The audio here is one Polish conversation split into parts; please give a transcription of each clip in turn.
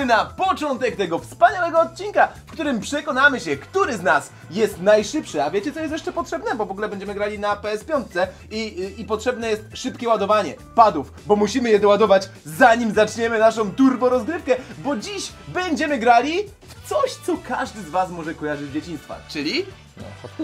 Przejdźmy na początek tego wspaniałego odcinka, w którym przekonamy się, który z nas jest najszybszy. A wiecie, co jest jeszcze potrzebne? Bo w ogóle będziemy grali na PS5 i potrzebne jest szybkie ładowanie padów, bo musimy je doładować, zanim zaczniemy naszą turbo rozgrywkę, bo dziś będziemy grali w coś, co każdy z was może kojarzyć z dzieciństwa, czyli...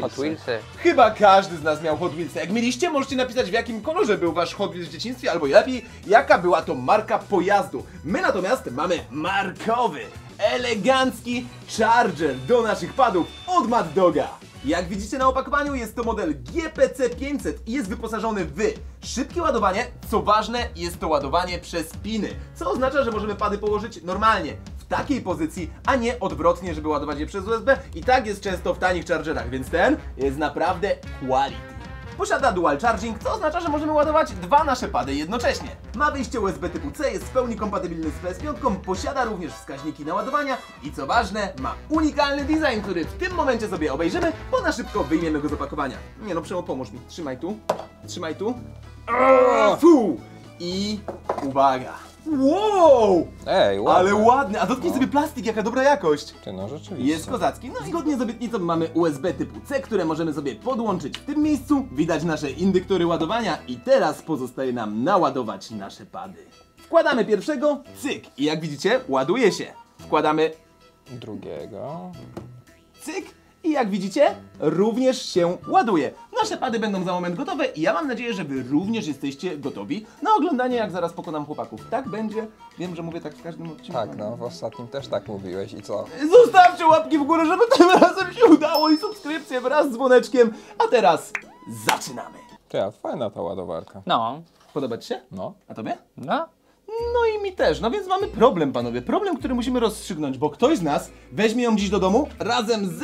Hot Wheelsy. Chyba każdy z nas miał Hot Wheelsy. Jak mieliście, możecie napisać, w jakim kolorze był wasz Hot Wheels w dzieciństwie, albo lepiej, jaka była to marka pojazdu. My natomiast mamy markowy, elegancki Charger do naszych padów od Mad Doga. Jak widzicie na opakowaniu, jest to model GPC 500 i jest wyposażony w szybkie ładowanie, co ważne, jest to ładowanie przez piny, co oznacza, że możemy pady położyć normalnie, takiej pozycji, a nie odwrotnie, żeby ładować je przez USB. I tak jest często w tanich chargerach, więc ten jest naprawdę quality. Posiada dual charging, co oznacza, że możemy ładować dwa nasze pady jednocześnie. Ma wyjście USB typu C, jest w pełni kompatybilny z PS5, posiada również wskaźniki naładowania i co ważne, ma unikalny design, który w tym momencie sobie obejrzymy, bo na szybko wyjmiemy go z opakowania. Nie no, Przemo, pomóż mi. Trzymaj tu. Trzymaj tu. Fu! I uwaga. Wow! Ej, ładne. Ale ładny! A dotknij sobie plastik, jaka dobra jakość! Ty no, rzeczywiście. Jest kozacki. No i zgodnie z obietnicą mamy USB typu C, które możemy sobie podłączyć w tym miejscu. Widać nasze indyktory ładowania i teraz pozostaje nam naładować nasze pady. Wkładamy pierwszego, cyk! I jak widzicie, ładuje się. Wkładamy drugiego, cyk! I jak widzicie, również się ładuje. Nasze pady będą za moment gotowe i ja mam nadzieję, że wy również jesteście gotowi na oglądanie, jak zaraz pokonam chłopaków. Tak będzie? Wiem, że mówię tak w każdym odcinku. Tak, no, w ostatnim też tak mówiłeś i co? Zostawcie łapki w górę, żeby tym razem się udało i subskrypcję wraz z dzwoneczkiem. A teraz zaczynamy. Cześć, fajna ta ładowarka. No. Podoba ci się? No. A tobie? No. No i mi też, no więc mamy problem, panowie. Problem, który musimy rozstrzygnąć, bo ktoś z nas weźmie ją dziś do domu razem z...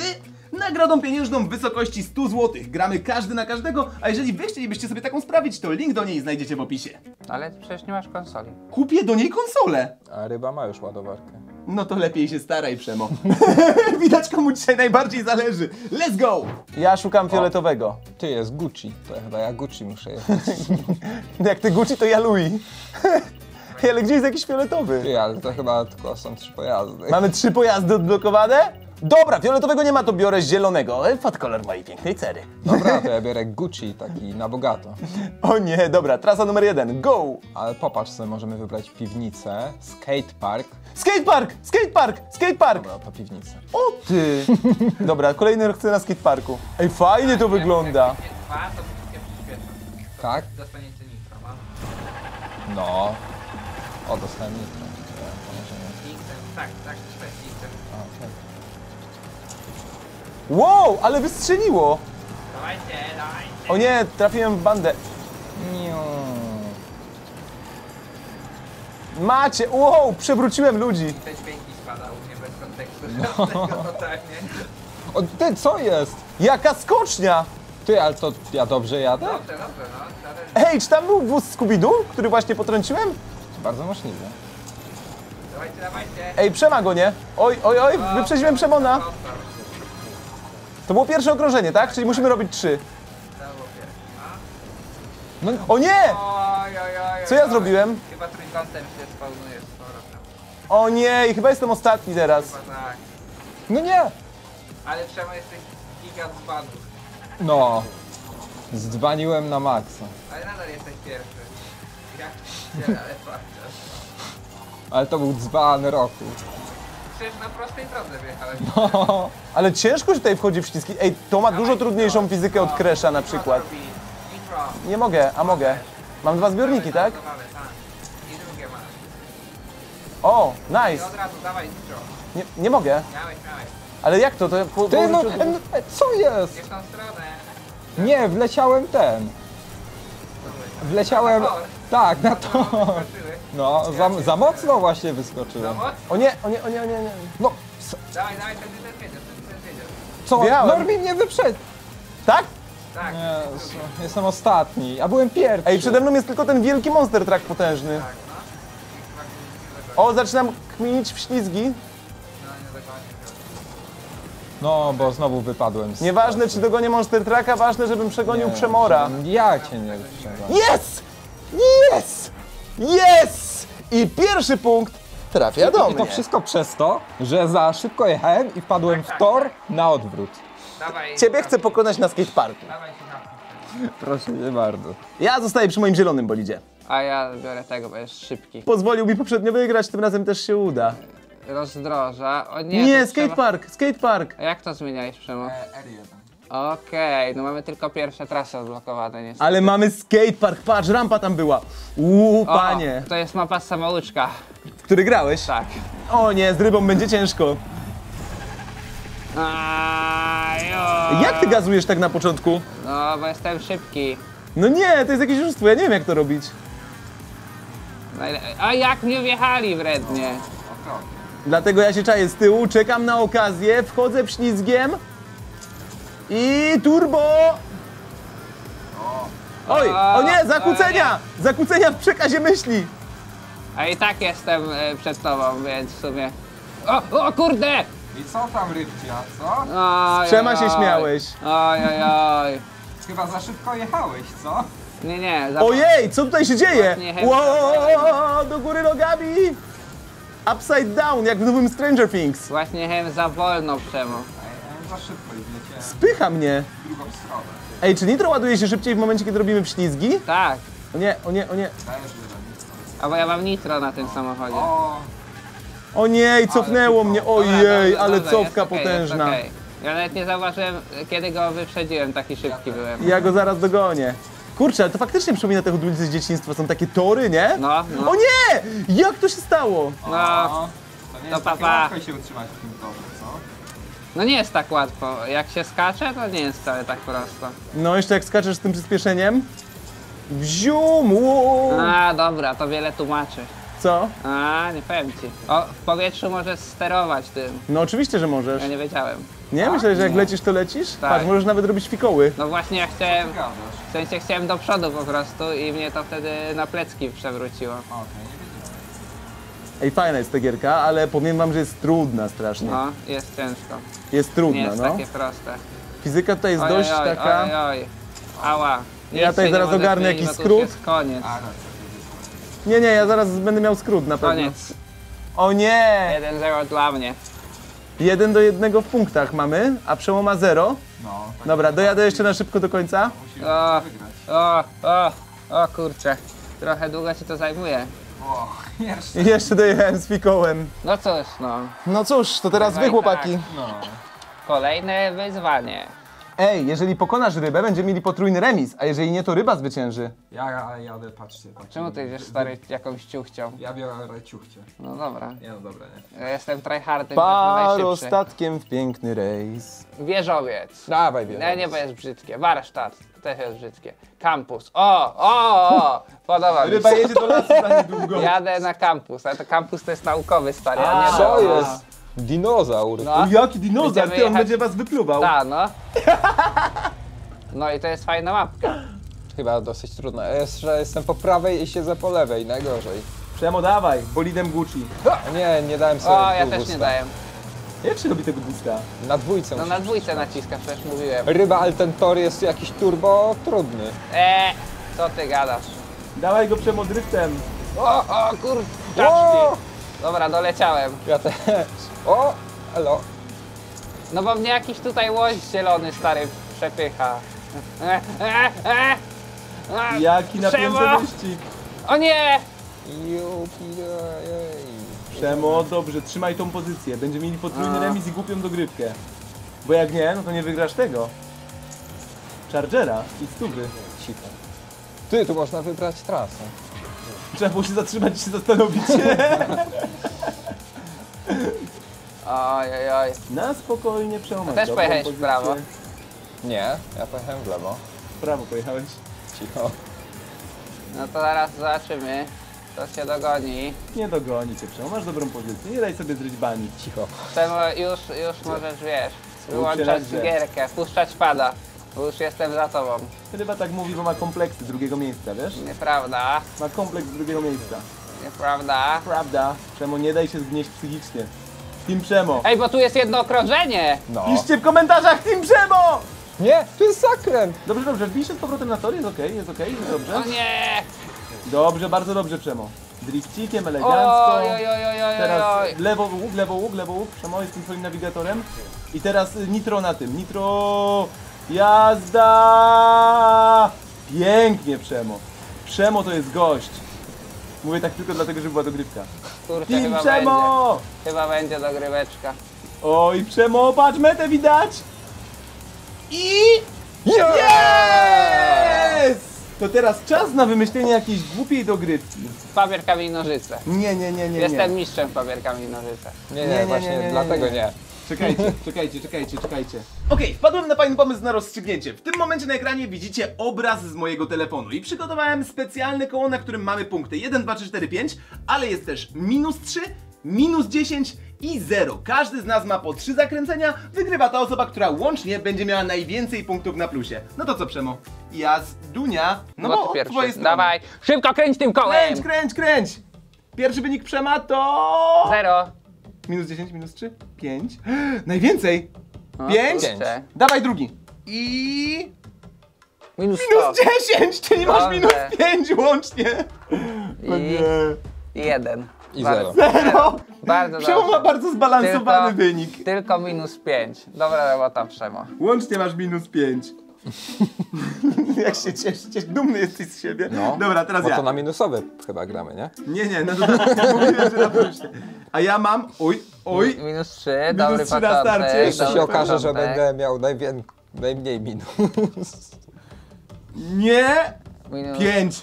nagrodą pieniężną w wysokości 100 zł. Gramy każdy na każdego, a jeżeli wy chcielibyście sobie taką sprawić, to link do niej znajdziecie w opisie. Ale przecież nie masz konsoli. Kupię do niej konsolę. A ryba ma już ładowarkę. No to lepiej się staraj, Przemo. Widać, komu dzisiaj najbardziej zależy. Let's go! Ja szukam fioletowego. Ty, jest Gucci. To chyba ja Gucci muszę jechać. Jak ty Gucci, to ja Louis. Ale gdzie jest jakiś fioletowy? Ty, ale to chyba tylko są 3 pojazdy. Mamy 3 pojazdy odblokowane? Dobra, fioletowego nie ma, to biorę zielonego. Fat color mojej pięknej cery. Dobra, to ja biorę Gucci, taki na bogato. O nie, dobra, trasa numer 1, go! Ale popatrz sobie, możemy wybrać piwnicę, skatepark. Skatepark! Skatepark! Skatepark! Dobra, to piwnica. O ty! Dobra, kolejny rok chcę na skateparku. Ej, fajnie to wygląda. Tak? Dostaniecie nitro, mam. No. O, dostałem nitro. Tak, tak, tak. Wow, ale wystrzeliło! O nie, trafiłem w bandę. Macie, wow, przewróciłem ludzi. Te dźwięki spadały, nie bez kontekstu. No. O, ty, co jest? Jaka skocznia! Ty, ale to ja dobrze jadę? Dobrze, dobrze, no. Hej, czy tam był wóz Scoobidu, który właśnie potrąciłem? Bardzo możliwe. Dawajcie, dawajcie. Ej, Przema go, nie? Oj, oj, oj, wyprzedziłem Przemona. To było pierwsze okrążenie, tak? Czyli musimy robić 3. No, o nie! Co ja zrobiłem? Chyba trójkątem się spawnuje z powrotem. O nie, i chyba jestem ostatni teraz. Chyba tak. No nie! Ale Przema, jesteś gigant zbanów. No. Zdbaniłem na maksa. Ale nadal jesteś pierwszy. Jak się, ale patrz. Ale to był dzban roku. Na prostej drodze wjechałeś. No, ale ciężko się tutaj wchodzi w ściski. Ej, to ma dużo trudniejszą fizykę od Crasha na przykład. Nie mogę, a mogę. Mam 2 zbiorniki, tak? I drugie mam. O, nice. Od razu dawaj nitro. Nie mogę. Ale jak to? Ty, no, co jest? Nie w tą stronę. Nie, wleciałem ten. Wleciałem... Tak, na to. No, za mocno właśnie wyskoczyłem. O nie, o nie, o nie, o nie, nie. No. Dawaj, dawaj, ten wiedział. Co? Normin mnie wyprzedł. Tak? Tak. Jestem ostatni, a byłem pierwszy. Ej, przede mną jest tylko ten wielki monster truck potężny. Tak, no. O, zaczynam kminić w ślizgi. No, nie dokładnie. No, bo znowu wypadłem z... Nieważne, czy dogonię monster trucka, ważne, żebym przegonił Przemora. Ja cię nie wyprzedzam. Yes! Yes! Yes! I pierwszy punkt trafia do mnie. I to wszystko przez to, że za szybko jechałem i wpadłem w tor na odwrót. Dawaj, ciebie chcę pokonać na skateparku. Dawaj się na... Proszę nie bardzo. Ja zostaję przy moim zielonym bolidzie. A ja biorę tego, bo jest szybki. Pozwolił mi poprzednio wygrać, tym razem też się uda. Rozdroża. O nie, nie skatepark, trzeba... skatepark. A jak to zmieniałeś, Przemo? Okej, no mamy tylko pierwsze trasy odblokowane, niestety. Ale mamy skatepark, patrz, rampa tam była. Uuu, panie. To jest mapa samouczka. W który grałeś? Tak. O nie, z rybą będzie ciężko. Jak ty gazujesz tak na początku? No, bo jestem szybki. No nie, to jest jakieś oszustwo, ja nie wiem jak to robić. A jak mnie wjechali wrednie. Dlatego ja się czaję z tyłu, czekam na okazję, wchodzę ślizgiem. I turbo! Oj, o nie, zakłócenia! Zakłócenia w przekazie myśli! A i tak jestem przed tobą, więc w sumie... O kurde! I co tam rybcia, co? Z Przema się śmiałeś. Oj. Chyba za szybko jechałeś, co? Nie, nie. Ojej, co tutaj się dzieje? Ło, do góry nogami! Upside down, jak w nowym Stranger Things. Właśnie jechałem za wolno, Przemo. Za szybko idziecie. Spycha mnie. W drugą stronę. Ej, czy nitro ładuje się szybciej w momencie, kiedy robimy ślizgi? Tak. O nie. A bo ja mam nitro na tym samochodzie. O nie, i cofnęło mnie. Ojej, ale cofka potężna. Okay. Ja nawet nie zauważyłem, kiedy go wyprzedziłem, taki szybki byłem. Ja go zaraz dogonię. Kurczę, ale to faktycznie przypomina te Hot Wheelsy z dzieciństwa. Są takie tory, nie? No. O nie! Jak to się stało? No. To nie jest tak łatwo się utrzymać w tym torze, co? No nie jest tak łatwo. Jak się skacze, to nie jest wcale tak prosto. No jeszcze jak skaczesz z tym przyspieszeniem... Wzium! Dobra, to wiele tłumaczy. Co? Nie powiem ci. W powietrzu możesz sterować tym. No oczywiście, że możesz. Ja nie wiedziałem. Nie? Myślałeś, że jak lecisz, to lecisz? Tak. Patrz, możesz nawet robić fikoły. No właśnie, ja chciałem... W sensie chciałem do przodu po prostu i mnie to wtedy na plecki przewróciło. Ej, fajna jest ta gierka, ale powiem wam, że jest trudna strasznie. No, jest ciężko. Jest trudna, no. Nie jest takie proste. Fizyka tutaj jest dość taka... Oj. Ała. Ja tutaj zaraz ogarnę jakiś skrót. Koniec. Nie, ja zaraz będę miał skrót na pewno. Koniec. O nie! 1-0 dla mnie. 1-1 w punktach mamy, a Przemo ma 0. No. Dobra, dojadę jeszcze na szybko do końca. O kurczę. Trochę długo się to zajmuje. Jeszcze dojechałem z fikołem. No cóż, no. No cóż, to teraz wy, chłopaki. Tak. No. Kolejne wyzwanie. Ej, jeżeli pokonasz rybę, będziemy mieli potrójny remis, a jeżeli nie, to ryba zwycięży. Ja jadę, patrzcie. Czemu ty jesteś stary jakąś ciuchcią? Ja biorę ciuchcie. No dobra. Nie, no dobra, nie. Ja jestem tryhardem. Parostatkiem w piękny rejs. Wieżowiec. Dawaj wieżowiec. Nie, bo jest brzydkie. Warsztat. Też jest brzydkie. Kampus. Podoba mi się. Ryba jedzie do lasu za niedługo. Jadę na kampus, ale to kampus to jest naukowy, stary. Co jest? Dinozaur. No. Jaki dinozaur? Ty, on będzie was wypluwał. Tak, no. No i to jest fajna mapka. Chyba dosyć trudna. Ja jestem po prawej i siedzę po lewej, najgorzej. Przemo, dawaj, bolidem Gucci. Nie dałem sobie ja też nie dałem. Jak się robi tego busta? Na dwójce. No na dwójce naciska, przecież mówiłem. Ryba, ale ten tor jest jakiś turbo trudny. Co ty gadasz? Dawaj go przemodryftem. Kurde. Dobra, doleciałem. Ja też. Elo. No bo mnie jakiś tutaj łoś zielony stary przepycha. Jaki napięty wyścig. O nie! Przemo, dobrze, trzymaj tą pozycję. Będziemy mieli potrójny remis i głupią dogrywkę. Bo jak nie, no to nie wygrasz tego. Chargera i stówy. Ty, tu można wybrać trasę. Trzeba było się zatrzymać i się zastanowić. Ojojoj. Na spokojnie przełamać. Też pojechałeś w prawo. Nie, ja pojechałem w lewo. W prawo pojechałeś. Cicho. No to zaraz zobaczymy. To się dogoni. Nie dogoni cię, Przemo. Masz dobrą pozycję. Nie daj sobie zryć bani. Cicho. Przemo, już możesz, wiesz, wyłączać gierkę, puszczać pada. Bo już jestem za tobą. Ryba tak mówi, bo ma kompleksy drugiego miejsca, wiesz? Nieprawda. Ma kompleks drugiego miejsca. Nieprawda. Prawda. Przemo, nie daj się zgnieść psychicznie. Team Przemo. Ej, bo tu jest jedno okrążenie. No. Piszcie w komentarzach Team Przemo! Nie, tu jest zakręt. Dobrze, wbij się z powrotem na tor, jest okej, jest dobrze. O nie! Dobrze, bardzo dobrze, Przemo. driftikiem, elegancko. Teraz lewo łuk, Przemowy z tym swoim nawigatorem. I teraz nitro na tym, nitro... Jazda! Pięknie, Przemo. Przemo to jest gość. Mówię tak tylko dlatego, żeby była dogrywka. Kurczę, Team chyba Przemo! Będzie. Chyba będzie dogryweczka. Oj, Przemo, patrz, metę widać! I... Yes! To teraz czas na wymyślenie jakiejś głupiej dogrywki. Papier, kamień, nożyce. Nie. Jestem mistrzem w papier, kamień, nożyce. Nie, właśnie, dlatego nie. Czekajcie. Okej, wpadłem na fajny pomysł na rozstrzygnięcie. W tym momencie na ekranie widzicie obraz z mojego telefonu i przygotowałem specjalne koło, na którym mamy punkty 1, 2, 3, 4, 5, ale jest też minus 3, minus 10 i 0. Każdy z nas ma po 3 zakręcenia, wygrywa ta osoba, która łącznie będzie miała najwięcej punktów na plusie. No to co, Przemo? Jazdunia. No bo twoje strony. Dawaj, szybko kręć tym kołem. Kręć. Pierwszy wynik Przema to... 0. Minus 10, minus 3, 5. Najwięcej! 5? Dawaj drugi. I... Minus 10, czyli masz minus 5 łącznie. I 1. I 0. Bardzo dobrze. Przemo ma bardzo zbalansowany wynik. Tylko minus 5. Dobra robota, Przemo. Łącznie masz minus 5. Jak się cieszysz, dumny jesteś z siebie. No, dobra, teraz ja. To na minusowe chyba gramy, nie? Nie, no to mówiłem, że na plusie. A ja mam, oj. Minus 3, dobry początek. Na starcie. Jeszcze się okaże, że będę miał najmniej minus. Nie! Minus. 5,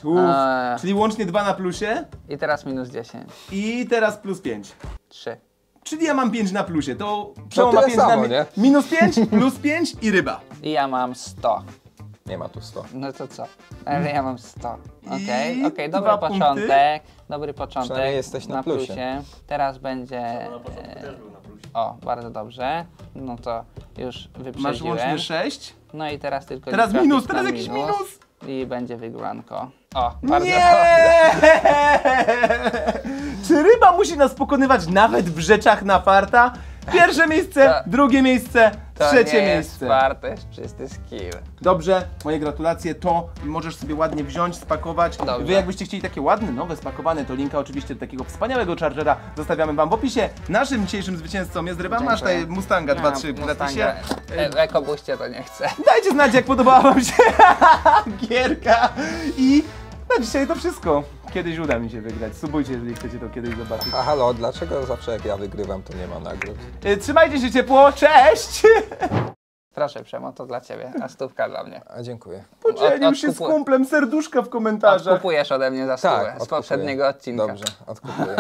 czyli łącznie 2 na plusie. I teraz minus 10. I teraz plus 5. 3. Czyli ja mam 5 na plusie, to Przemo ma 5 samo, na minus 5, plus 5 i ryba. I ja mam 100. Nie ma tu 100. No to co? Ale ja mam 100. Okej, dobry początek. Przynajmniej jesteś na plusie. Teraz będzie... Na początku też był na plusie. O, bardzo dobrze. No to już wyprzedziłem. Masz łącznie 6. No i teraz tylko... Teraz minus, teraz jakiś minus. I będzie wygranko. O, bardzo dobrze. Czy ryba musi nas pokonywać nawet w rzeczach na farta? Pierwsze miejsce, drugie miejsce, trzecie miejsce. To jest czysty skill. Dobrze, moje gratulacje, to możesz sobie ładnie wziąć, spakować. Dobrze. Wy jakbyście chcieli takie ładne, nowe, spakowane, to linka oczywiście do takiego wspaniałego chargera zostawiamy wam w opisie. Naszym dzisiejszym zwycięzcą jest ryba. Dziękuję. Masz tutaj Mustanga 2-3 w gratisie. Ekobuście to nie chcę. Dajcie znać, jak podobała wam się gierka. I na dzisiaj to wszystko. Kiedyś uda mi się wygrać. Subujcie, jeżeli chcecie to kiedyś zobaczyć. A halo, dlaczego zawsze jak ja wygrywam, to nie ma nagród? Trzymajcie się ciepło, cześć! Proszę, Przemo, to dla ciebie, a 100 dla mnie. A dziękuję. Podzielił się z kumplem, serduszka w komentarzach. Odkupujesz ode mnie za 100 z poprzedniego odcinka. Dobrze, odkupuję.